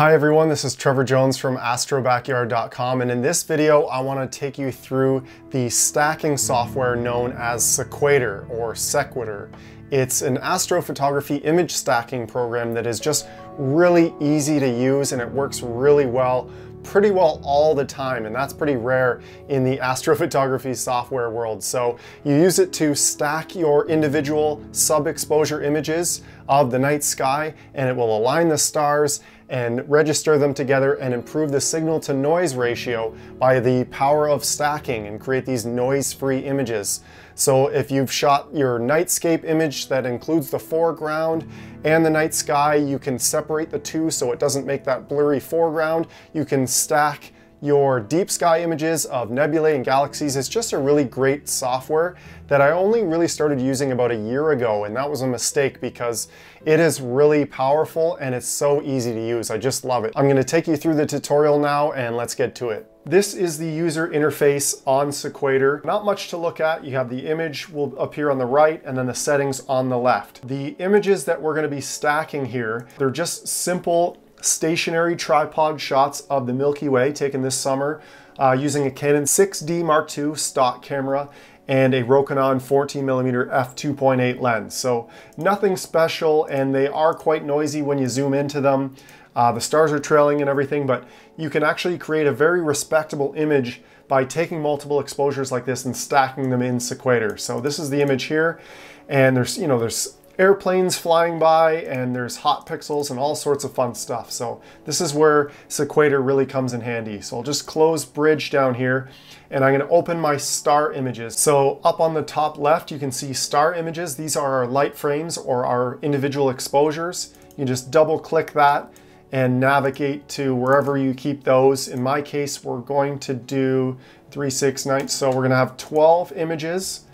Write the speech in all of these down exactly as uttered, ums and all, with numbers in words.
Hi everyone, this is Trevor Jones from astro backyard dot com, and in this video I want to take you through the stacking software known as Sequator or Sequator. It's an astrophotography image stacking program that is just really easy to use, and it works really well, pretty well all the time, and that's pretty rare in the astrophotography software world. So you use it to stack your individual sub-exposure images of the night sky, and it will align the stars and register them together and improve the signal to noise ratio by the power of stacking and create these noise-free images. So if you've shot your nightscape image that includes the foreground and the night sky, you can separate the two so it doesn't make that blurry foreground. You can stack your deep sky images of nebulae and galaxies. It's just a really great software that I only really started using about a year ago, and that was a mistake because it is really powerful and it's so easy to use. I just love it. I'm going to take you through the tutorial now and let's get to it. This is the user interface on Sequator. Not much to look at. You have the image will appear on the right and then the settings on the left. The images that we're going to be stacking here, they're just simple stationary tripod shots of the Milky Way taken this summer uh, using a Canon six D Mark two stock camera and a Rokinon fourteen millimeter f two point eight lens. So nothing special, and they are quite noisy when you zoom into them. Uh, the stars are trailing and everything, but you can actually create a very respectable image by taking multiple exposures like this and stacking them in Sequator. So this is the image here, and there's, you know, there's airplanes flying by and there's hot pixels and all sorts of fun stuff. So this is where Sequator really comes in handy. So I'll just close bridge down here and I'm going to open my star images. So up on the top left, you can see star images. These are our light frames or our individual exposures. You can just double click that and navigate to wherever you keep those. In my case, we're going to do three, six, nine. So we're going to have twelve images,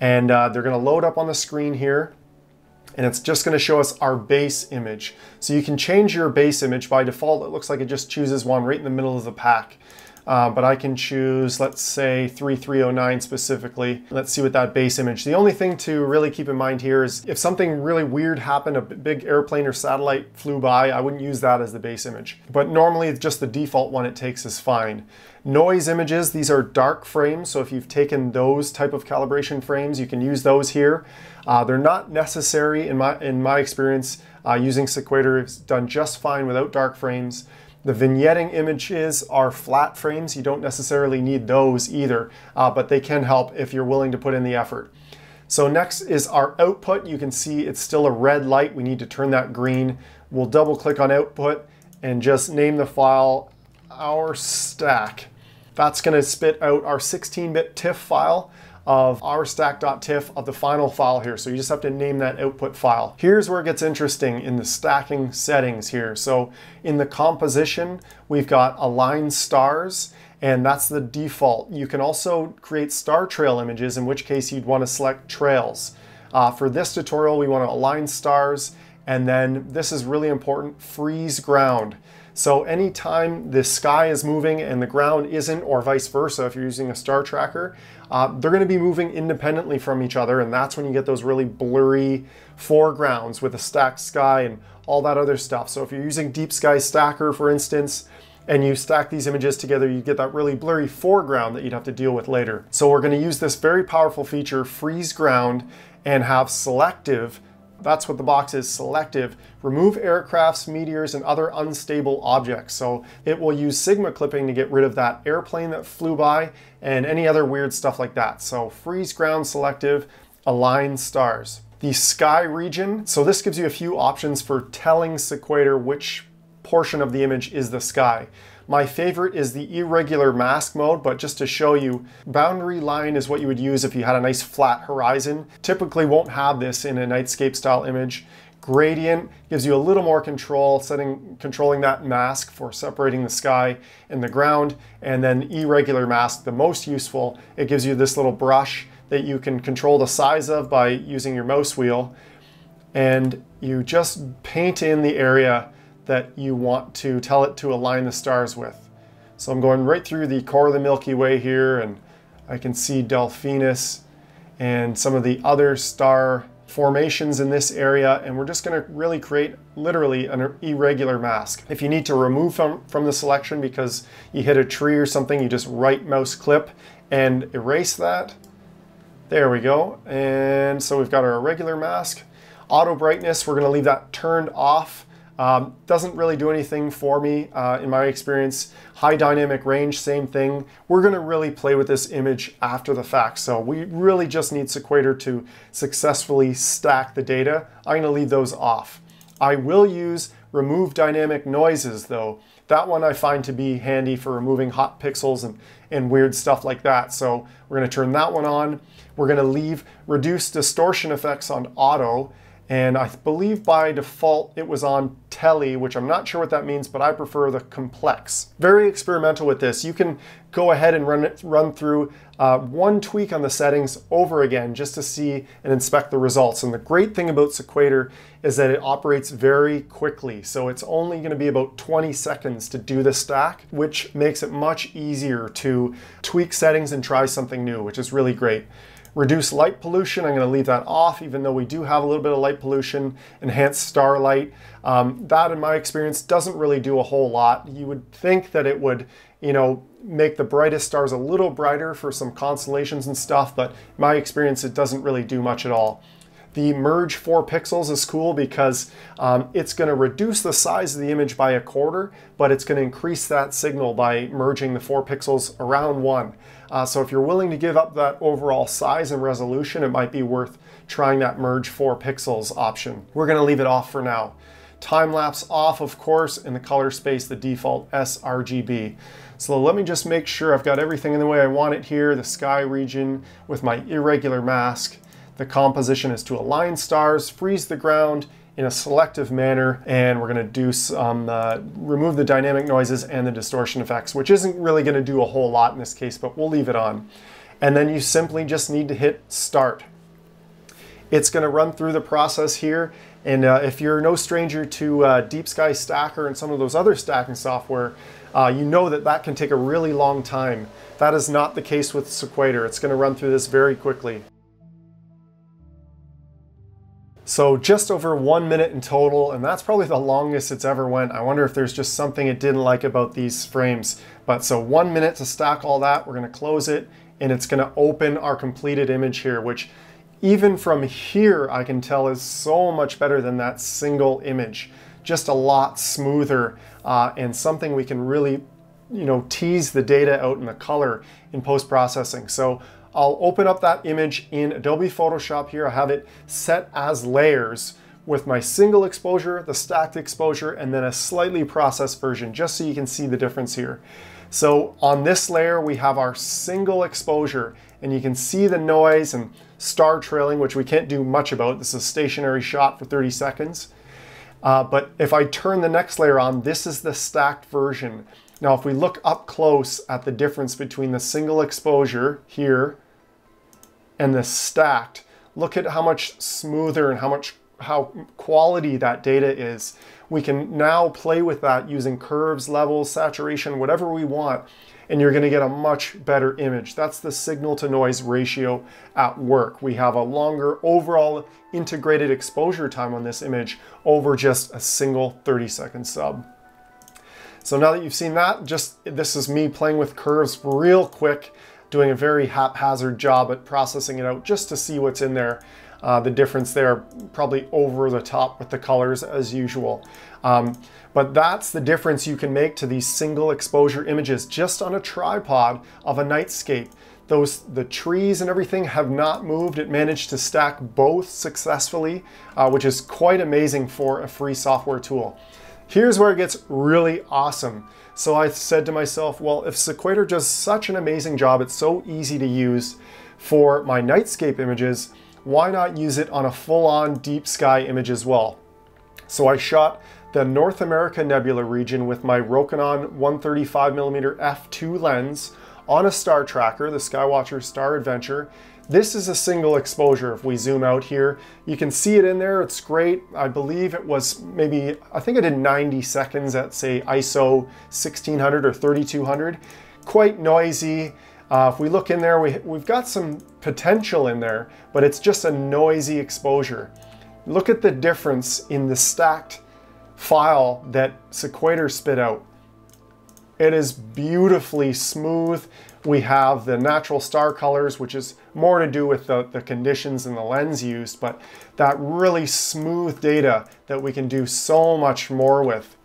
and uh, they're going to load up on the screen here. And it's just going to show us our base image. So you can change your base image. By default, it looks like it just chooses one right in the middle of the pack. Uh, but I can choose, let's say, thirty-three oh nine specifically. Let's see what that base image. The only thing to really keep in mind here is if something really weird happened, a big airplane or satellite flew by, I wouldn't use that as the base image. But normally, just the default one it takes is fine. Noise images, these are dark frames. So if you've taken those type of calibration frames, you can use those here. Uh, they're not necessary in my, in my experience. Uh, using Sequator, it's done just fine without dark frames. The vignetting images are flat frames. You don't necessarily need those either, uh, but they can help if you're willing to put in the effort. So next is our output. You can see it's still a red light. We need to turn that green. We'll double click on output and just name the file our stack. That's gonna spit out our sixteen bit TIFF file of our stack.tiff of the final file here. So you just have to name that output file. Here's where it gets interesting in the stacking settings here. So in the composition, we've got align stars, and that's the default. You can also create star trail images, in which case you'd want to select trails. Uh, for this tutorial, we want to align stars, and then this is really important, freeze ground. So anytime the sky is moving and the ground isn't, or vice versa, if you're using a star tracker, uh, they're gonna be moving independently from each other, and that's when you get those really blurry foregrounds with a stacked sky and all that other stuff. So if you're using Deep Sky Stacker, for instance, and you stack these images together, you get that really blurry foreground that you'd have to deal with later. So we're gonna use this very powerful feature, freeze ground, and have selective. That's what the box is, selective. Remove aircrafts, meteors, and other unstable objects. So it will use Sigma clipping to get rid of that airplane that flew by and any other weird stuff like that. So freeze ground selective, align stars. The sky region. So this gives you a few options for telling Sequator which portion of the image is the sky. My favorite is the irregular mask mode, but just to show you, boundary line is what you would use if you had a nice flat horizon. Typically won't have this in a nightscape style image. Gradient gives you a little more control, setting, controlling that mask for separating the sky and the ground. And then irregular mask, the most useful, it gives you this little brush that you can control the size of by using your mouse wheel. And you just paint in the area that you want to tell it to align the stars with. So I'm going right through the core of the Milky Way here, and I can see Delphinus and some of the other star formations in this area, and we're just going to really create literally an irregular mask. If you need to remove from, from the selection because you hit a tree or something, you just right mouse clip and erase that. There we go. And so we've got our irregular mask. Auto brightness, we're going to leave that turned off. Um, doesn't really do anything for me uh, in my experience. High dynamic range, same thing. We're going to really play with this image after the fact. So we really just need Sequator to successfully stack the data. I'm going to leave those off. I will use remove dynamic noises though. That one I find to be handy for removing hot pixels and, and weird stuff like that. So we're going to turn that one on. We're going to leave reduce distortion effects on auto. And I believe by default it was on Tele, which I'm not sure what that means, but I prefer the complex. Very experimental with this. You can go ahead and run it, run through uh, one tweak on the settings over again just to see and inspect the results. And the great thing about Sequator is that it operates very quickly. So it's only going to be about twenty seconds to do the stack, which makes it much easier to tweak settings and try something new, which is really great. Reduce light pollution, I'm going to leave that off, even though we do have a little bit of light pollution. Enhance starlight, um, that in my experience doesn't really do a whole lot. You would think that it would, you know, make the brightest stars a little brighter for some constellations and stuff, but in my experience it doesn't really do much at all. The merge four pixels is cool because um, it's going to reduce the size of the image by a quarter, but it's going to increase that signal by merging the four pixels around one. Uh, so if you're willing to give up that overall size and resolution, it might be worth trying that merge four pixels option. We're going to leave it off for now. Time lapse off, of course, in the color space, the default sRGB. So let me just make sure I've got everything in the way I want it here. The sky region with my irregular mask. The composition is to align stars, freeze the ground in a selective manner, and we're going to do some, uh, remove the dynamic noises and the distortion effects, which isn't really going to do a whole lot in this case, but we'll leave it on. And then you simply just need to hit start. It's going to run through the process here, and uh, if you're no stranger to uh, Deep Sky Stacker and some of those other stacking software, uh, you know that that can take a really long time. That is not the case with Sequator. It's going to run through this very quickly. So just over one minute in total, and that's probably the longest it's ever went. I wonder if there's just something it didn't like about these frames. But so one minute to stack all that, we're gonna close it, and it's gonna open our completed image here, which even from here I can tell is so much better than that single image. Just a lot smoother, uh, and something we can really, you know, tease the data out in the color in post-processing. So I'll open up that image in Adobe Photoshop here. I have it set as layers with my single exposure, the stacked exposure, and then a slightly processed version, just so you can see the difference here. So on this layer, we have our single exposure, and you can see the noise and star trailing, which we can't do much about. This is a stationary shot for thirty seconds. Uh, but if I turn the next layer on, this is the stacked version. Now, if we look up close at the difference between the single exposure here and the stacked, look at how much smoother and how much how quality that data is. We can now play with that using curves, levels, saturation, whatever we want, and you're going to get a much better image. That's the signal to noise ratio at work. We have a longer overall integrated exposure time on this image over just a single thirty second sub. So now that you've seen that, just this is me playing with curves real quick, doing a very haphazard job at processing it out just to see what's in there. Uh, the difference there, probably over the top with the colors as usual. Um, but that's the difference you can make to these single exposure images just on a tripod of a nightscape. Those, the trees and everything have not moved. It managed to stack both successfully, uh, which is quite amazing for a free software tool. Here's where it gets really awesome. So I said to myself, well, if Sequator does such an amazing job, it's so easy to use for my nightscape images, why not use it on a full-on deep sky image as well? So I shot the North America Nebula region with my Rokinon one thirty-five millimeter f two lens on a star tracker, the Skywatcher Star Adventure. This is a single exposure. If we zoom out here, you can see it in there. It's great. I believe it was maybe, I think I did ninety seconds at say I S O sixteen hundred or thirty-two hundred. Quite noisy. Uh, if we look in there, we, we've got some potential in there, but it's just a noisy exposure. Look at the difference in the stacked file that Sequator spit out. It is beautifully smooth. We have the natural star colors, which is more to do with the, the conditions and the lens used, but that really smooth data that we can do so much more with.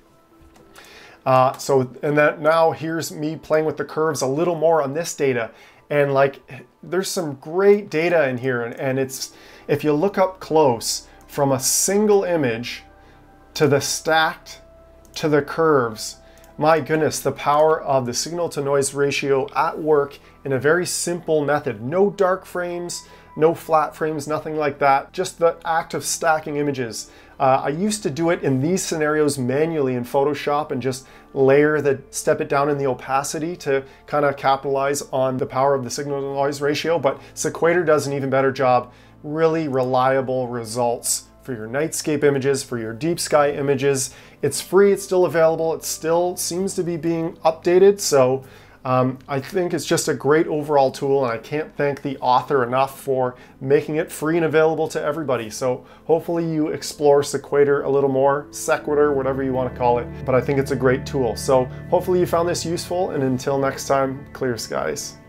Uh, so, and that now here's me playing with the curves a little more on this data. And like, there's some great data in here. And, and it's, if you look up close from a single image to the stacked, to the curves, my goodness, the power of the signal to noise ratio at work in a very simple method. No dark frames, no flat frames, nothing like that. Just the act of stacking images. Uh, I used to do it in these scenarios manually in Photoshop and just layer the, step it down in the opacity to kind of capitalize on the power of the signal to noise ratio, but Sequator does an even better job. Really reliable results for your nightscape images, for your deep sky images. It's free, it's still available, it still seems to be being updated, so um, I think it's just a great overall tool, and I can't thank the author enough for making it free and available to everybody. So hopefully you explore Sequator a little more, Sequator, whatever you want to call it, but I think it's a great tool. So hopefully you found this useful, and until next time, clear skies.